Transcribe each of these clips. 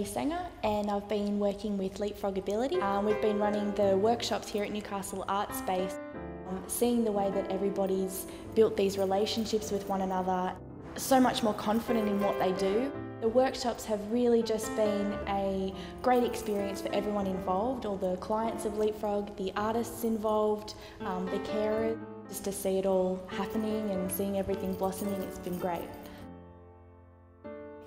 Lee Sanger, and I've been working with Leapfrog Ability. We've been running the workshops here at Newcastle Arts Space, seeing the way that everybody's built these relationships with one another, so much more confident in what they do. The workshops have really just been a great experience for everyone involved, all the clients of Leapfrog, the artists involved, the carers. Just to see it all happening and seeing everything blossoming, it's been great.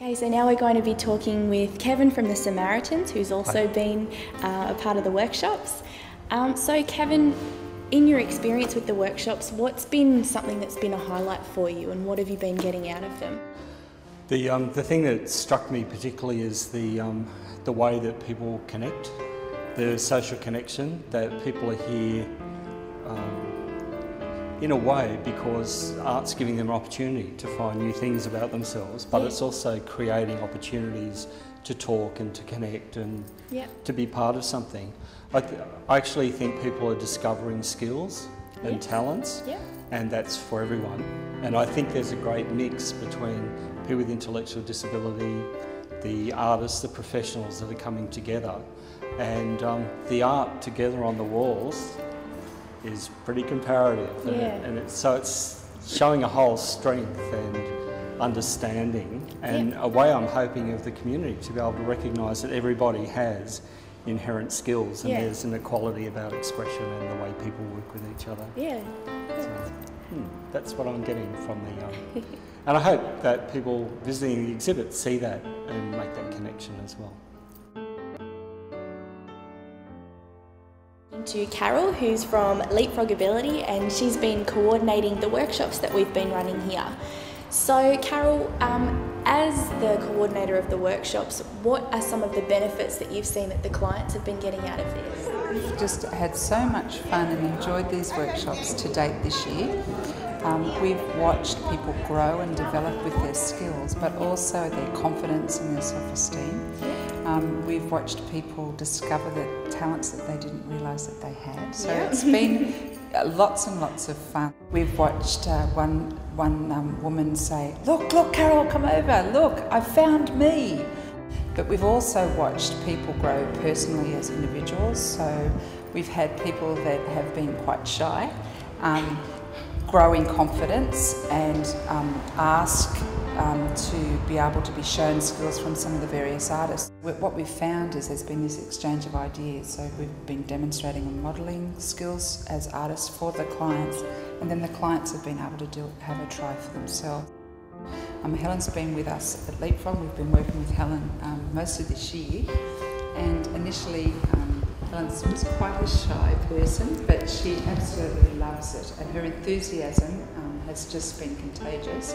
Okay, so now we're going to be talking with Kevin from the Samaritans, who's also been a part of the workshops. So Kevin, in your experience with the workshops, what's been something that's been a highlight for you and what have you been getting out of them? The thing that struck me particularly is the way that people connect, the social connection, that people are here in a way because art's giving them an opportunity to find new things about themselves, but it's also creating opportunities to talk and to connect and to be part of something. I actually think people are discovering skills and talents, and that's for everyone. And I think there's a great mix between people with intellectual disability, the artists, the professionals that are coming together, and the art together on the walls is pretty comparative, and it's showing a whole strength and understanding, and a way I'm hoping of the community to be able to recognise that everybody has inherent skills and there's an equality about expression and the way people work with each other. So, that's what I'm getting from the and I hope that people visiting the exhibit see that and make that connection as well. To Carol, who's from Leapfrog Ability, and she's been coordinating the workshops that we've been running here. So Carol, as the coordinator of the workshops, what are some of the benefits that you've seen that the clients have been getting out of this? We've just had so much fun and enjoyed these workshops to date this year. We've watched people grow and develop with their skills, but also their confidence and their self-esteem. We've watched people discover the talents that they didn't realise that they had. So it's been lots and lots of fun. We've watched one woman say, "Look, look, Carol, come over. Look, I found me." But we've also watched people grow personally as individuals. So we've had people that have been quite shy grow in confidence and ask to be able to be shown skills from some of the various artists. What we've found is there's been this exchange of ideas, so we've been demonstrating and modelling skills as artists for the clients, and then the clients have been able to have a try for themselves. Helen's been with us at Leapfrog. We've been working with Helen most of this year, and initially Helen's was quite a shy person, but she absolutely loves it, and her enthusiasm has just been contagious.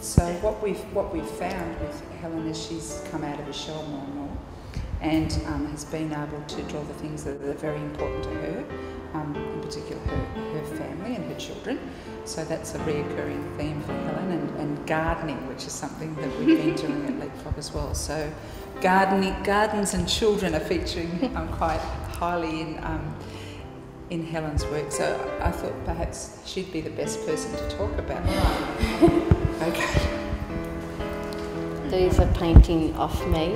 So what we've found with Helen is she's come out of her shell more and more, and has been able to draw the things that are very important to her, in particular her family and her children. So that's a reoccurring theme for Helen, and gardening, which is something that we've been doing at Leapfrog as well. So gardens and children are featuring quite highly in Helen's work. So I thought perhaps she'd be the best person to talk about that. Okay. These are painting off me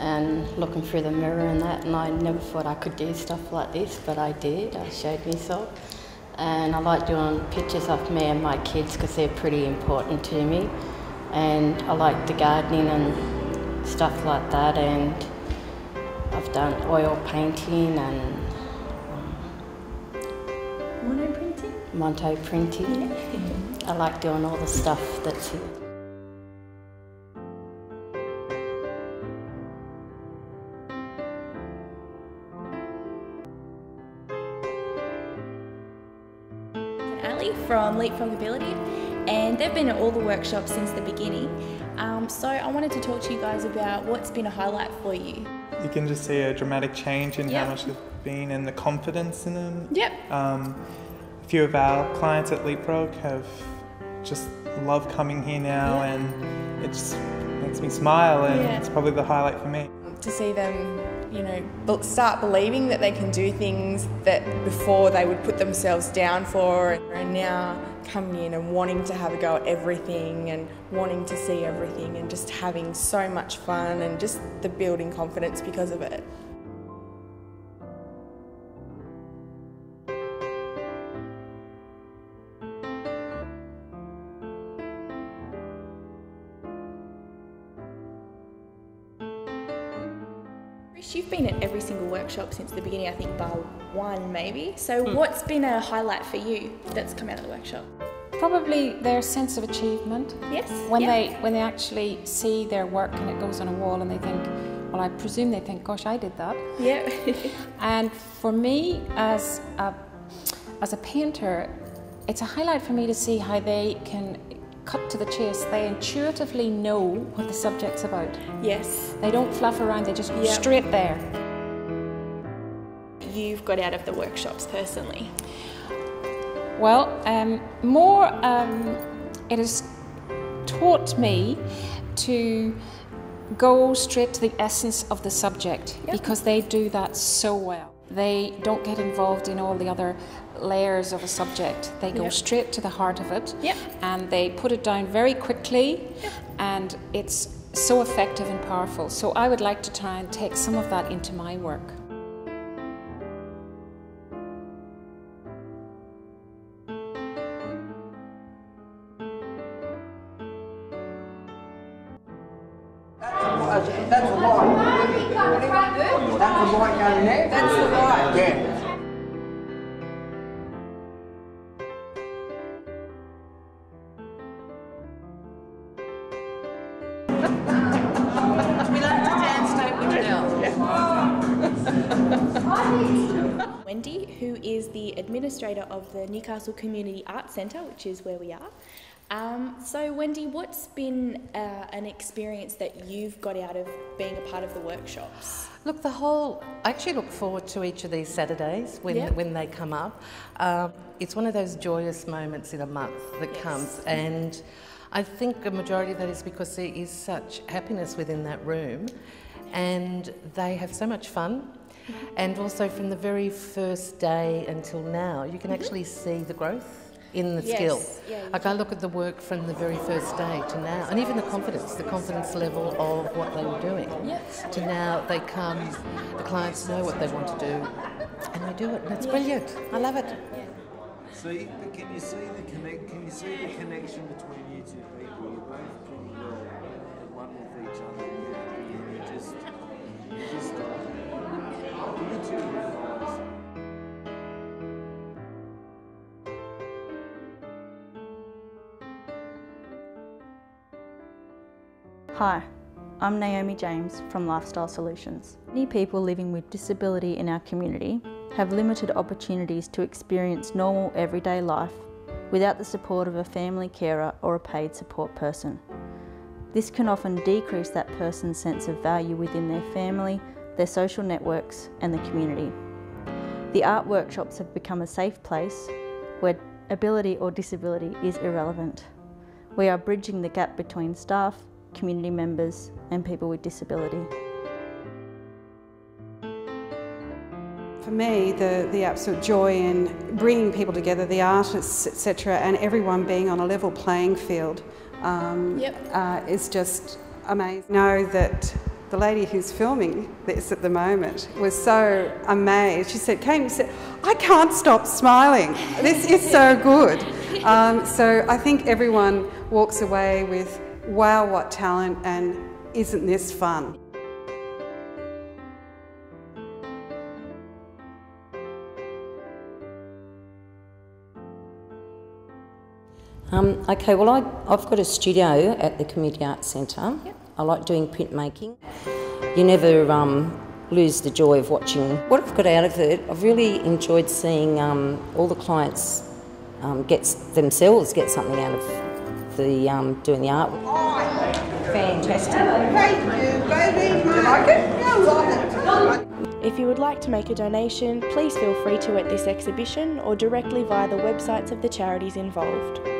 and looking through the mirror and that, and I never thought I could do stuff like this, but I did. I showed myself, and I like doing pictures of me and my kids because they're pretty important to me, and I like the gardening and stuff like that, and I've done oil painting and Monto printing. I like doing all the stuff that's here. Ali from Leapfrog Ability, and they've been at all the workshops since the beginning. So I wanted to talk to you guys about what's been a highlight for you. You can just see a dramatic change in how much they've been and the confidence in them. A few of our clients at Leapfrog have just loved coming here now, and it just makes me smile, and it's probably the highlight for me. to see them, you know, start believing that they can do things that before they would put themselves down for, and now coming in and wanting to have a go at everything and wanting to see everything and just having so much fun and just the building confidence because of it. You've been at every single workshop since the beginning, I think bar one maybe. So what's been a highlight for you that's come out of the workshop? Probably their sense of achievement. Yes. When they actually see their work and it goes on a wall and they think, well, I presume they think, gosh, I did that. Yeah. And for me as a painter, it's a highlight for me to see how they can cut to the chase. They intuitively know what the subject's about. Yes. They don't fluff around, they just go straight there. You've got out of the workshops personally? Well, it has taught me to go straight to the essence of the subject, because they do that so well. They don't get involved in all the other layers of a subject. They go straight to the heart of it, and they put it down very quickly, and it's so effective and powerful. So I would like to try and take some of that into my work. That's a light. That's a light going there. That's the light. Yeah. We love to dance, don't we, Janelle? Wendy, who is the administrator of the Newcastle Community Arts Centre, which is where we are. So Wendy, what's been an experience that you've got out of being a part of the workshops? Look, I actually look forward to each of these Saturdays when they come up. It's one of those joyous moments in a month that comes, and I think a majority of that is because there is such happiness within that room, and they have so much fun. And also from the very first day until now, you can actually see the growth in the skill. Like I look at the work from the very first day to now, and even the confidence level of what they were doing to now, they come, the clients know what they want to do, and they do it, and it's brilliant. I love it. See, but can you see the connection between you two people? You're both pretty well at one with each other, and you're just you two realise. Hi, I'm Naomi James from Lifestyle Solutions. Many people living with disability in our community have limited opportunities to experience normal everyday life without the support of a family carer or a paid support person. This can often decrease that person's sense of value within their family, their social networks and the community. The art workshops have become a safe place where ability or disability is irrelevant. We are bridging the gap between staff, community members and people with disability. For me, the absolute joy in bringing people together, the artists, etc., and everyone being on a level playing field is just amazing. I know that the lady who's filming this at the moment was so amazed. She said, Kane, I can't stop smiling. This is so good. So I think everyone walks away with, wow, what talent, and isn't this fun? Okay, well I've got a studio at the Community Arts Centre. Yep. I like doing printmaking. You never lose the joy of watching. What I've got out of it, I've really enjoyed seeing all the clients get something out of doing the artwork. Fantastic. Thank you, baby. If you would like to make a donation, please feel free to at this exhibition or directly via the websites of the charities involved.